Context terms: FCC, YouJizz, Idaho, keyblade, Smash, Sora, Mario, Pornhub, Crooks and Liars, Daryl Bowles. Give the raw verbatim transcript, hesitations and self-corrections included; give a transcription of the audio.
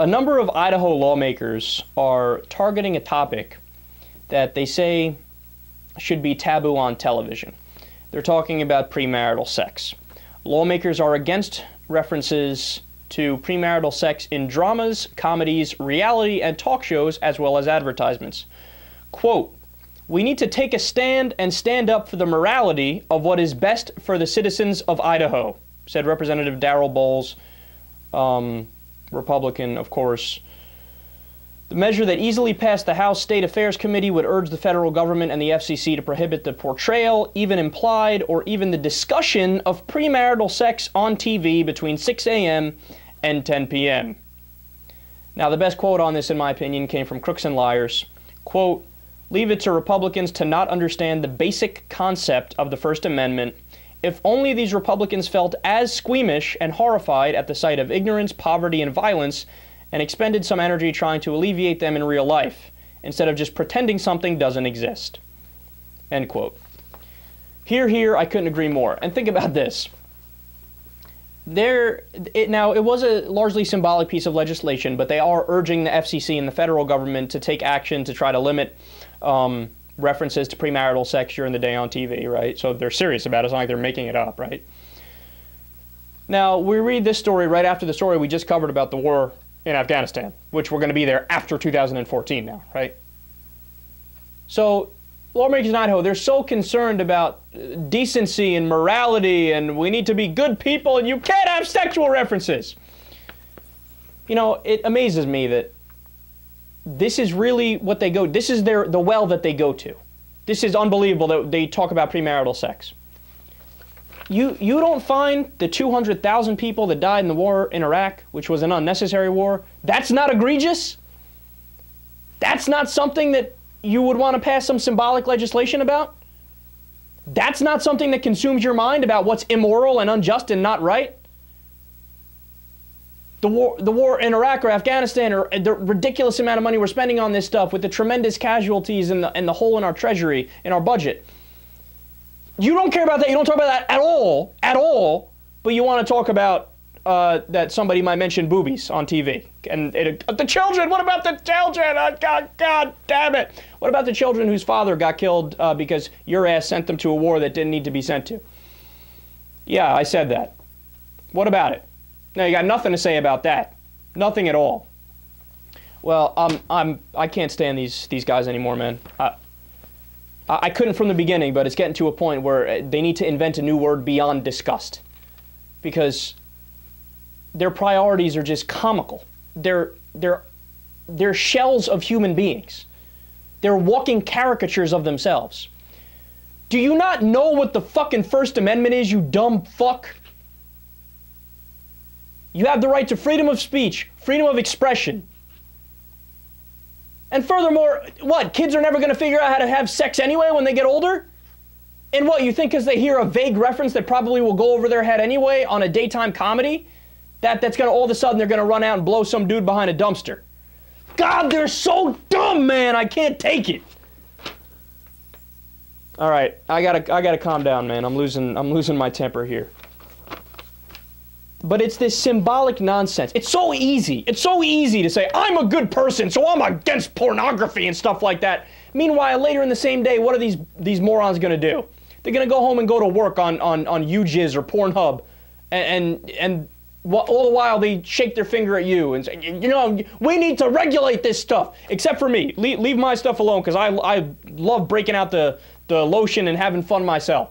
A number of Idaho lawmakers are targeting a topic that they say should be taboo on television. They're talking about premarital sex. Lawmakers are against references to premarital sex in dramas, comedies, reality, and talk shows, as well as advertisements. Quote, "We need to take a stand and stand up for the morality of what is best for the citizens of Idaho," said Representative Daryl Bowles, um, Republican, of course. The measure that easily passed the House State Affairs Committee would urge the federal government and the F C C to prohibit the portrayal, even implied, or even the discussion of premarital sex on T V between six A M and ten P M Now, the best quote on this, in my opinion, came from Crooks and Liars. Quote, "Leave it to Republicans to not understand the basic concept of the First Amendment. If only these Republicans felt as squeamish and horrified at the sight of ignorance, poverty, and violence, and expended some energy trying to alleviate them in real life, instead of just pretending something doesn't exist." End quote. Hear, hear, I couldn't agree more. And think about this. There, it, now, it was a largely symbolic piece of legislation, but they are urging the F C C and the federal government to take action to try to limit um, references to premarital sex during the day on T V, right? So they're serious about it. It's not like they're making it up, right? Now, we read this story right after the story we just covered about the war in Afghanistan, which we're going to be there after two thousand fourteen now, right? So lawmakers in Idaho, they're so concerned about decency and morality and we need to be good people and you can't have sexual references. You know, it amazes me that this is really what they go, this is their the well that they go to. This is unbelievable that they talk about premarital sex. You, you don't find the two hundred thousand people that died in the war in Iraq, which was an unnecessary war, that's not egregious? That's not something that you would want to pass some symbolic legislation about? That's not something that consumes your mind about what's immoral and unjust and not right? The war, the war in Iraq or Afghanistan, or the ridiculous amount of money we're spending on this stuff with the tremendous casualties and the, and the hole in our treasury, in our budget. You don't care about that. You don't talk about that at all, at all. But you want to talk about uh, that somebody might mention boobies on T V. And it, uh, the children, what about the children? Oh, God, God damn it. What about the children whose father got killed uh, because your ass sent them to a war that didn't need to be sent to? Yeah, I said that. What about it? No, you got nothing to say about that. Nothing at all. Well, um, I'm, I can't stand these, these guys anymore, man. I, I couldn't from the beginning, but it's getting to a point where they need to invent a new word beyond disgust, because their priorities are just comical. They're, they're, they're shells of human beings. They're walking caricatures of themselves. Do you not know what the fucking First Amendment is, you dumb fuck? You have the right to freedom of speech, freedom of expression. And furthermore, what, kids are never going to figure out how to have sex anyway when they get older? And what, you think because they hear a vague reference that probably will go over their head anyway on a daytime comedy, that that's going to all of a sudden they're going to run out and blow some dude behind a dumpster? God, they're so dumb, man. I can't take it. All right, I gotta, I gotta calm down, man. I'm losing, I'm losing my temper here. But it's this symbolic nonsense. It's so easy. It's so easy to say, I'm a good person, so I'm against pornography and stuff like that. Meanwhile, later in the same day, what are these, these morons going to do? They're going to go home and go to work on, on, on YouJizz or Pornhub, and, and, and all the while they shake their finger at you and say, you know, we need to regulate this stuff. Except for me. Le- leave my stuff alone, because I, I love breaking out the, the lotion and having fun myself.